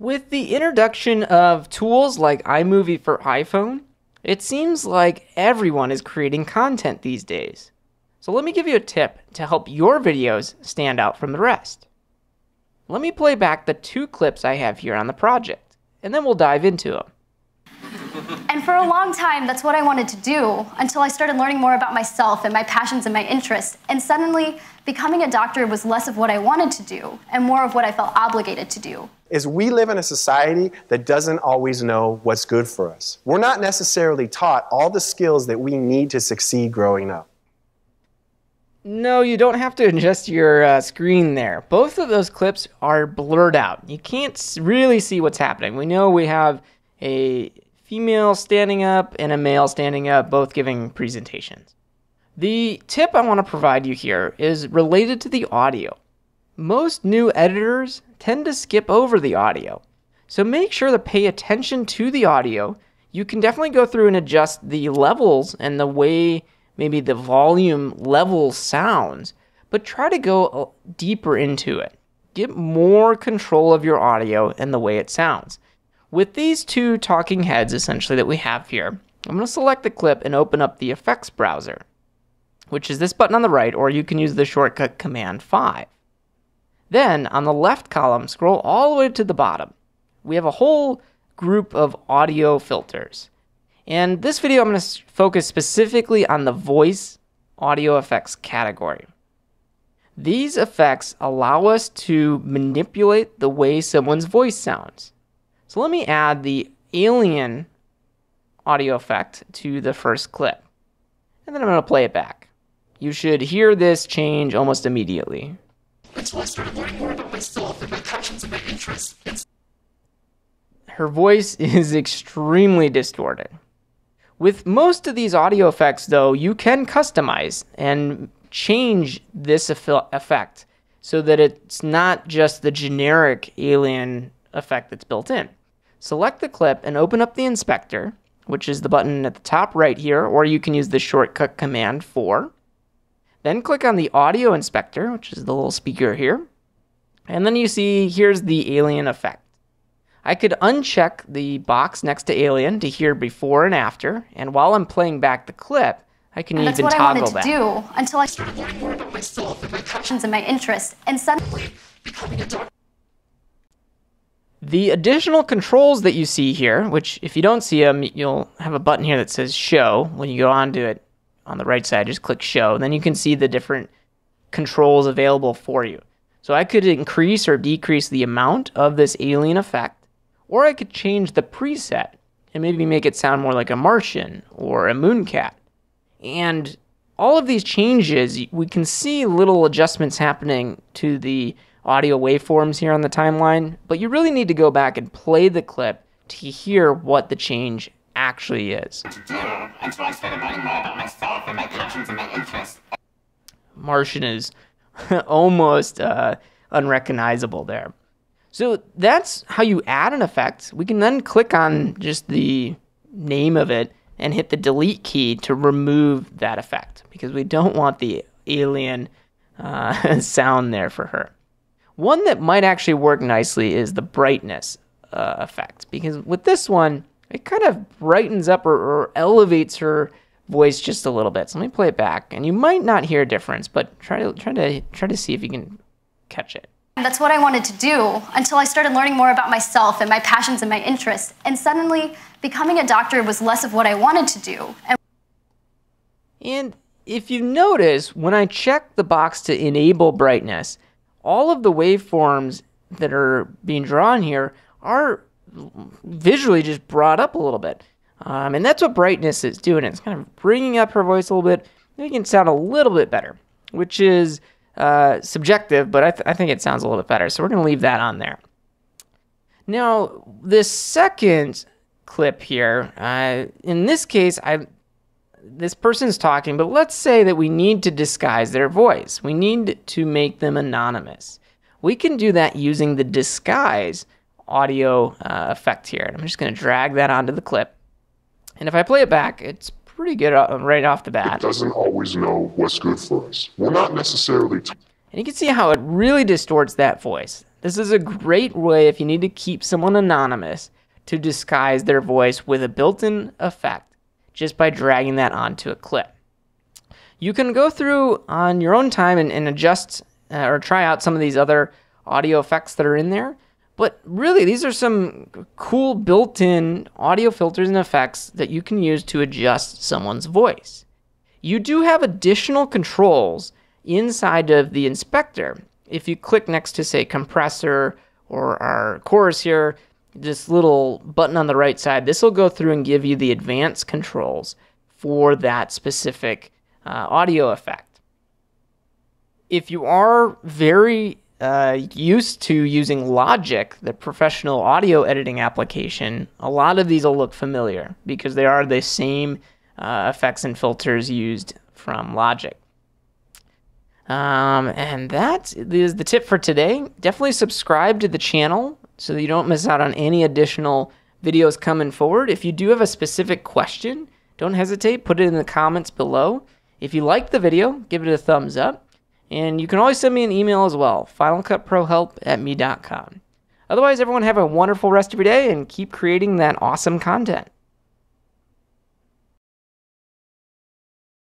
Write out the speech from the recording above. With the introduction of tools like iMovie for iPhone, it seems like everyone is creating content these days. So let me give you a tip to help your videos stand out from the rest. Let me play back the two clips I have here on the project, and then we'll dive into them. And for a long time, that's what I wanted to do, until I started learning more about myself and my passions and my interests. And suddenly, becoming a doctor was less of what I wanted to do and more of what I felt obligated to do. Is we live in a society that doesn't always know what's good for us. We're not necessarily taught all the skills that we need to succeed growing up. No, you don't have to adjust your screen there. Both of those clips are blurred out. You can't really see what's happening. We know we have a female standing up and a male standing up, both giving presentations. The tip I want to provide you here is related to the audio. Most new editors tend to skip over the audio, so make sure to pay attention to the audio. You can definitely go through and adjust the levels and the way maybe the volume level sounds, but try to go deeper into it. Get more control of your audio and the way it sounds. With these two talking heads essentially that we have here, I'm going to select the clip and open up the effects browser, which is this button on the right, or you can use the shortcut Command 5. Then on the left column, scroll all the way to the bottom. We have a whole group of audio filters. And this video, I'm going to focus specifically on the voice audio effects category. These effects allow us to manipulate the way someone's voice sounds. So let me add the alien audio effect to the first clip, and then I'm going to play it back. You should hear this change almost immediately. Until I started learning more about myself and my passions and my interests. Her voice is extremely distorted. With most of these audio effects, though, you can customize and change this effect so that it's not just the generic alien effect that's built in. Select the clip and open up the inspector, which is the button at the top right here, or you can use the shortcut Command 4. Then click on the Audio Inspector, which is the little speaker here, and then you see here's the alien effect. I could uncheck the box next to alien to hear before and after, and while I'm playing back the clip, I can even toggle that. That's what I wanted to do until I started learning more about myself and my passions and my interests, and suddenly becoming a doctor. The additional controls that you see here, which if you don't see them, you'll have a button here that says Show. When you go onto it on the right side, just click Show. Then you can see the different controls available for you. So I could increase or decrease the amount of this alien effect, or I could change the preset and maybe make it sound more like a Martian or a mooncat. And all of these changes, we can see little adjustments happening to the audio waveforms here on the timeline, but you really need to go back and play the clip to hear what the change actually is. Martian is almost unrecognizable there. So that's how you add an effect. We can then click on just the name of it and hit the delete key to remove that effect, because we don't want the alien sound there for her. One that might actually work nicely is the brightness effect, because with this one, it kind of brightens up or elevates her voice just a little bit. So let me play it back, and you might not hear a difference, but try to see if you can catch it. That's what I wanted to do until I started learning more about myself and my passions and my interests, and suddenly becoming a doctor was less of what I wanted to do. And if you notice, when I check the box to enable brightness, all of the waveforms that are being drawn here are visually just brought up a little bit. And that's what brightness is doing. It's kind of bringing up her voice a little bit, making it sound a little bit better, which is subjective, but I think it sounds a little bit better. So we're going to leave that on there. Now, this second clip here, in this case, this person's talking, but let's say that we need to disguise their voice. We need to make them anonymous. We can do that using the disguise audio effect here. And I'm just going to drag that onto the clip. And if I play it back, it's pretty good right off the bat. It doesn't always know what's good for us. We're not necessarily. And you can see how it really distorts that voice. This is a great way if you need to keep someone anonymous to disguise their voice with a built-in effect just by dragging that onto a clip. You can go through on your own time and adjust or try out some of these other audio effects that are in there. But really, these are some cool built-in audio filters and effects that you can use to adjust someone's voice. You do have additional controls inside of the inspector. If you click next to, say, compressor or our chorus here, this little button on the right side, this will go through and give you the advanced controls for that specific audio effect. If you are very used to using Logic, the professional audio editing application, a lot of these will look familiar because they are the same effects and filters used from Logic. And that is the tip for today. Definitely subscribe to the channel so that you don't miss out on any additional videos coming forward. If you do have a specific question, don't hesitate, put it in the comments below. If you liked the video, give it a thumbs up. And you can always send me an email as well, finalcutprohelp@me.com. Otherwise, everyone have a wonderful rest of your day and keep creating that awesome content.